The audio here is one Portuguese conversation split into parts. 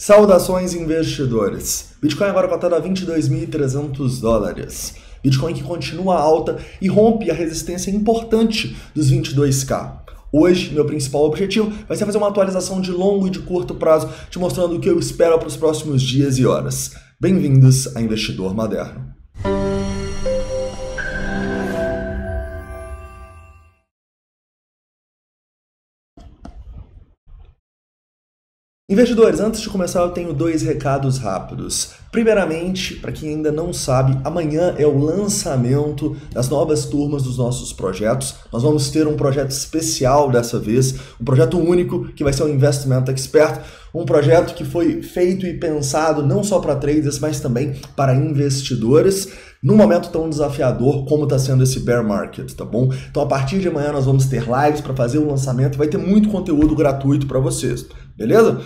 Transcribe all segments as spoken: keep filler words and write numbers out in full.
Saudações, investidores! Bitcoin agora cotado a vinte e dois mil e trezentos dólares. Bitcoin que continua alta e rompe a resistência importante dos vinte e dois mil. Hoje, meu principal objetivo vai ser fazer uma atualização de longo e de curto prazo, te mostrando o que eu espero para os próximos dias e horas. Bem-vindos a Investidor Moderno. Investidores, antes de começar eu tenho dois recados rápidos. Primeiramente, para quem ainda não sabe, amanhã é o lançamento das novas turmas dos nossos projetos. Nós vamos ter um projeto especial dessa vez, um projeto único que vai ser o Investimento Expert, um projeto que foi feito e pensado não só para traders, mas também para investidores, num momento tão desafiador como está sendo esse bear market, tá bom? Então, a partir de amanhã nós vamos ter lives para fazer o lançamento, vai ter muito conteúdo gratuito para vocês. Beleza?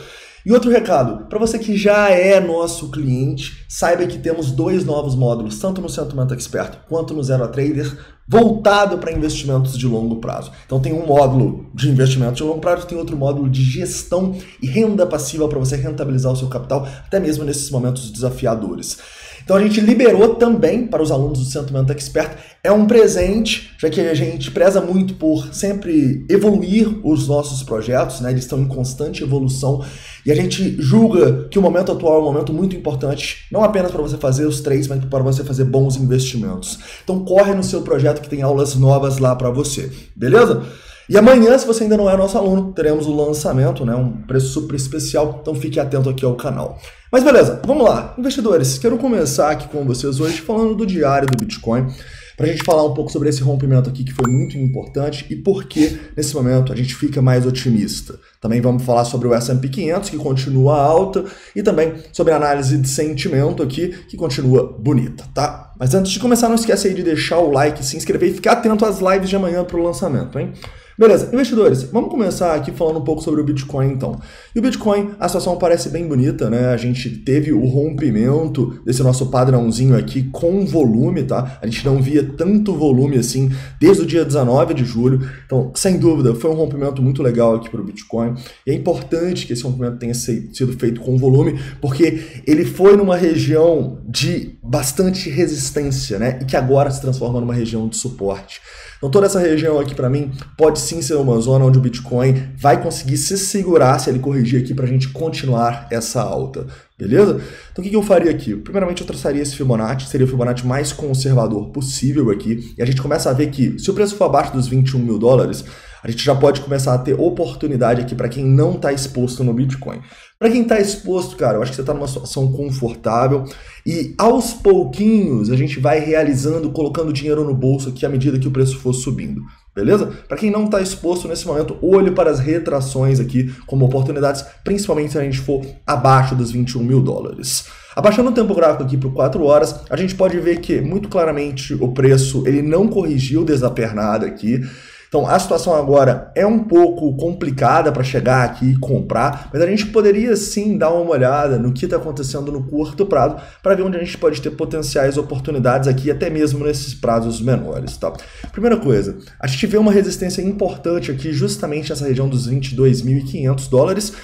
E outro recado, para você que já é nosso cliente, saiba que temos dois novos módulos, tanto no Sentimento Experto quanto no Zero a Trader, voltado para investimentos de longo prazo. Então tem um módulo de investimentos de longo prazo, tem outro módulo de gestão e renda passiva para você rentabilizar o seu capital, até mesmo nesses momentos desafiadores. Então a gente liberou também para os alunos do Sentimento Expert, é um presente, já que a gente preza muito por sempre evoluir os nossos projetos, né? Eles estão em constante evolução e a gente julga que o momento atual é um momento muito importante, não apenas para você fazer os trades, mas para você fazer bons investimentos. Então corre no seu projeto que tem aulas novas lá para você, beleza? E amanhã, se você ainda não é nosso aluno, teremos o lançamento, né? Um preço super especial, então fique atento aqui ao canal. Mas beleza, vamos lá. Investidores, quero começar aqui com vocês hoje falando do diário do Bitcoin, para a gente falar um pouco sobre esse rompimento aqui que foi muito importante e por que, nesse momento, a gente fica mais otimista. Também vamos falar sobre o S e P quinhentos, que continua alta, e também sobre a análise de sentimento aqui, que continua bonita, tá? Mas antes de começar, não esquece aí de deixar o like, se inscrever e ficar atento às lives de amanhã para o lançamento, hein? Beleza, investidores, vamos começar aqui falando um pouco sobre o Bitcoin, então. E o Bitcoin, a situação parece bem bonita, né? A gente teve o rompimento desse nosso padrãozinho aqui com volume, tá? A gente não via tanto volume assim desde o dia dezenove de julho. Então, sem dúvida, foi um rompimento muito legal aqui para o Bitcoin. E é importante que esse rompimento tenha sido feito com volume, porque ele foi numa região de bastante resistência, né? E que agora se transforma numa região de suporte. Então, toda essa região aqui, para mim, pode sim ser uma zona onde o Bitcoin vai conseguir se segurar se ele corrigir aqui para a gente continuar essa alta, beleza? Então, o que eu faria aqui? Primeiramente, eu traçaria esse Fibonacci, seria o Fibonacci mais conservador possível aqui, e a gente começa a ver que, se o preço for abaixo dos vinte e um mil dólares, a gente já pode começar a ter oportunidade aqui para quem não está exposto no Bitcoin. Para quem está exposto, cara, eu acho que você está numa situação confortável e aos pouquinhos a gente vai realizando, colocando dinheiro no bolso aqui à medida que o preço for subindo, beleza? Para quem não está exposto nesse momento, olhe para as retrações aqui como oportunidades, principalmente se a gente for abaixo dos vinte e um mil dólares. Abaixando o tempo gráfico aqui para quatro horas, a gente pode ver que muito claramente o preço ele não corrigiu desde a pernada aqui. Então, a situação agora é um pouco complicada para chegar aqui e comprar, mas a gente poderia sim dar uma olhada no que está acontecendo no curto prazo para ver onde a gente pode ter potenciais oportunidades aqui, até mesmo nesses prazos menores, tá? Primeira coisa, a gente vê uma resistência importante aqui justamente nessa região dos vinte e dois mil e quinhentos dólares,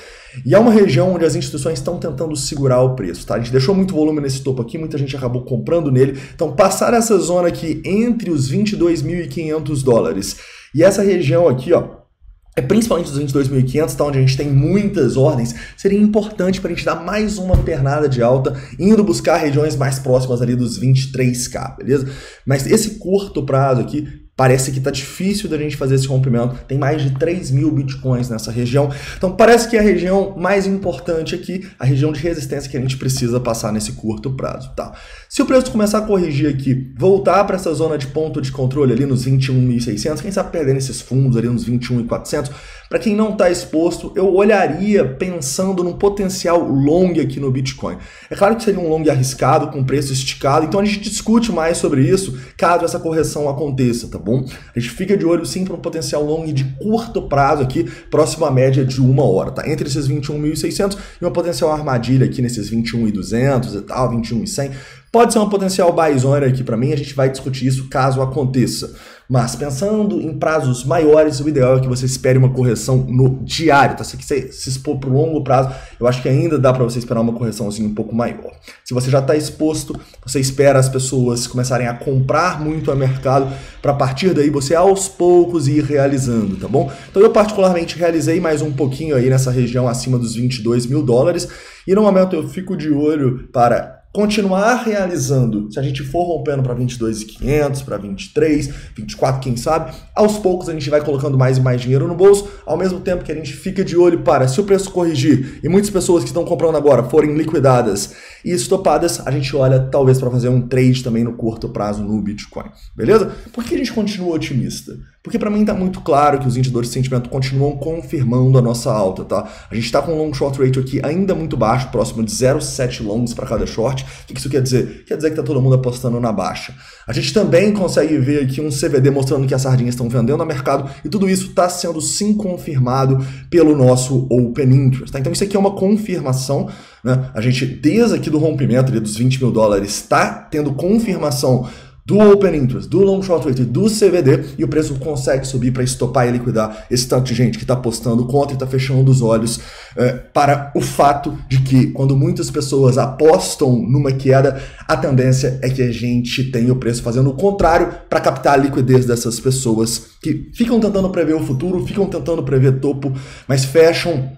e é uma região onde as instituições estão tentando segurar o preço, tá? A gente deixou muito volume nesse topo aqui, muita gente acabou comprando nele. Então, passar essa zona aqui entre os vinte e dois mil e quinhentos dólares e essa região aqui, ó, é principalmente dos vinte e dois mil e quinhentos, tá? Onde a gente tem muitas ordens, seria importante para a gente dar mais uma pernada de alta, indo buscar regiões mais próximas ali dos vinte e três mil, beleza? Mas esse curto prazo aqui, parece que está difícil da gente fazer esse rompimento, tem mais de três mil bitcoins nessa região, então parece que é a região mais importante aqui, a região de resistência que a gente precisa passar nesse curto prazo, tá? Se o preço começar a corrigir aqui, voltar para essa zona de ponto de controle ali nos vinte e um mil e seiscentos, quem sabe perdendo esses fundos ali nos vinte e um mil e quatrocentos, para quem não está exposto, eu olharia pensando num potencial long aqui no Bitcoin. É claro que seria um long arriscado, com preço esticado, então a gente discute mais sobre isso caso essa correção aconteça, tá bom? Bom, a gente fica de olho sim para um potencial long de curto prazo aqui, próximo à média de uma hora, tá? Entre esses vinte e um mil e seiscentos e uma potencial armadilha aqui nesses vinte e um mil e duzentos e tal, vinte e um mil e cem. Pode ser uma potencial buy zone aqui para mim, a gente vai discutir isso caso aconteça. Mas pensando em prazos maiores, o ideal é que você espere uma correção no diário, tá? Se você se expor para o longo prazo, eu acho que ainda dá para você esperar uma correçãozinha um pouco maior. Se você já está exposto, você espera as pessoas começarem a comprar muito a mercado para partir daí você aos poucos ir realizando, tá bom? Então eu particularmente realizei mais um pouquinho aí nessa região acima dos vinte e dois mil dólares e no momento eu fico de olho para continuar realizando, se a gente for rompendo para vinte e dois mil e quinhentos, para vinte e três, vinte e quatro, quem sabe, aos poucos a gente vai colocando mais e mais dinheiro no bolso, ao mesmo tempo que a gente fica de olho para, se o preço corrigir e muitas pessoas que estão comprando agora forem liquidadas e estopadas, a gente olha talvez para fazer um trade também no curto prazo no Bitcoin, beleza? Por que a gente continua otimista? Porque para mim tá muito claro que os indicadores de sentimento continuam confirmando a nossa alta, tá? A gente tá com um long short ratio aqui ainda muito baixo, próximo de zero vírgula sete longs para cada short. O que isso quer dizer? Quer dizer que tá todo mundo apostando na baixa. A gente também consegue ver aqui um C V D mostrando que as sardinhas estão vendendo no mercado e tudo isso está sendo sim confirmado pelo nosso Open Interest. Tá? Então isso aqui é uma confirmação, né? A gente desde aqui do rompimento ali, dos vinte mil dólares está tendo confirmação do Open Interest, do Long Short Rate, do C V D, e o preço consegue subir para estopar e liquidar esse tanto de gente que está apostando contra e está fechando os olhos é, para o fato de que quando muitas pessoas apostam numa queda, a tendência é que a gente tenha o preço fazendo o contrário para captar a liquidez dessas pessoas que ficam tentando prever o futuro, ficam tentando prever topo, mas fecham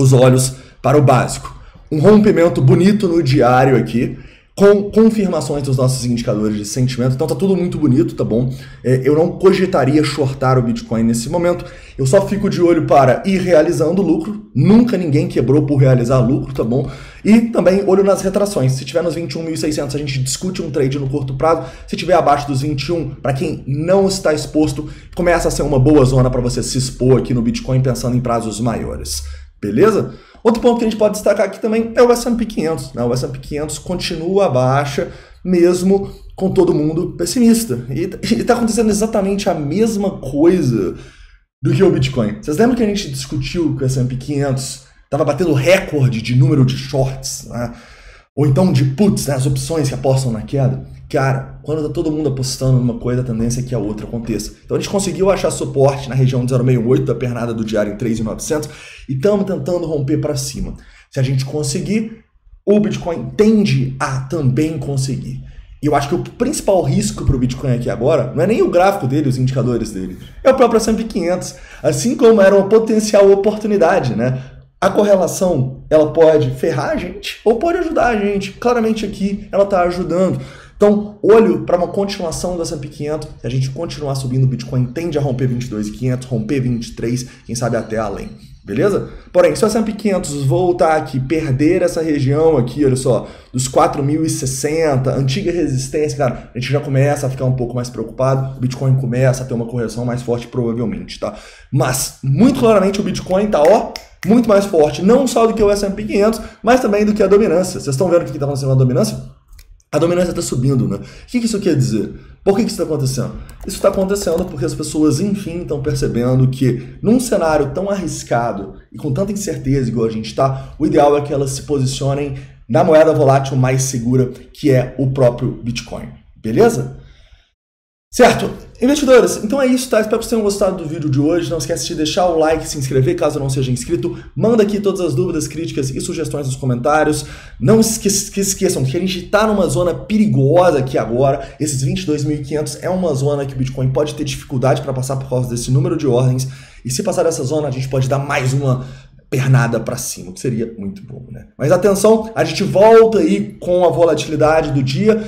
os olhos para o básico. Um rompimento bonito no diário aqui, com confirmações dos nossos indicadores de sentimento, então tá tudo muito bonito, tá bom? É, eu não cogitaria shortar o Bitcoin nesse momento, eu só fico de olho para ir realizando lucro, nunca ninguém quebrou por realizar lucro, tá bom? E também olho nas retrações, se tiver nos vinte e um mil e seiscentos a gente discute um trade no curto prazo, se tiver abaixo dos vinte e um, para quem não está exposto, começa a ser uma boa zona para você se expor aqui no Bitcoin pensando em prazos maiores, beleza? Outro ponto que a gente pode destacar aqui também é o S e P quinhentos, né? O S e P quinhentos continua a baixa, mesmo com todo mundo pessimista. E está acontecendo exatamente a mesma coisa do que o Bitcoin. Vocês lembram que a gente discutiu que o S e P quinhentos estava batendo recorde de número de shorts, né? Ou então de puts, né? As opções que apostam na queda? Cara, quando tá todo mundo apostando numa coisa, a tendência é que a outra aconteça. Então a gente conseguiu achar suporte na região de zero vírgula sessenta e oito da pernada do diário em três mil e novecentos e estamos tentando romper para cima. Se a gente conseguir, o Bitcoin tende a também conseguir. E eu acho que o principal risco para o Bitcoin aqui agora não é nem o gráfico dele, os indicadores dele, é o próprio S e P quinhentos, assim como era uma potencial oportunidade, né? A correlação, ela pode ferrar a gente ou pode ajudar a gente. Claramente aqui ela está ajudando. Então, olho para uma continuação do S e P quinhentos, se a gente continuar subindo, o Bitcoin tende a romper vinte e dois mil e quinhentos, romper vinte e três, quem sabe até além, beleza? Porém, se o S e P quinhentos voltar aqui, perder essa região aqui, olha só, dos quatro mil e sessenta, antiga resistência, cara, a gente já começa a ficar um pouco mais preocupado, o Bitcoin começa a ter uma correção mais forte provavelmente, tá? Mas, muito claramente, o Bitcoin tá, ó, muito mais forte, não só do que o S e P quinhentos, mas também do que a dominância. Vocês estão vendo o que está acontecendo na dominância? A dominância está subindo, né? O que isso quer dizer? Por que isso está acontecendo? Isso está acontecendo porque as pessoas, enfim, estão percebendo que num cenário tão arriscado e com tanta incerteza igual a gente está, o ideal é que elas se posicionem na moeda volátil mais segura, que é o próprio Bitcoin. Beleza? Certo, investidores, então é isso, tá? Espero que vocês tenham gostado do vídeo de hoje, não esquece de deixar o like, se inscrever caso não seja inscrito, manda aqui todas as dúvidas, críticas e sugestões nos comentários, não esque esqueçam que a gente está numa zona perigosa aqui agora, esses vinte e dois mil e quinhentos é uma zona que o Bitcoin pode ter dificuldade para passar por causa desse número de ordens, e se passar dessa zona a gente pode dar mais uma pernada para cima, que seria muito bom, né? Mas atenção, a gente volta aí com a volatilidade do dia,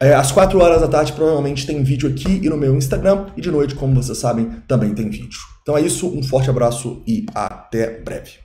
É, às quatro horas da tarde provavelmente tem vídeo aqui e no meu Instagram, e de noite, como vocês sabem, também tem vídeo. Então é isso, um forte abraço e até breve.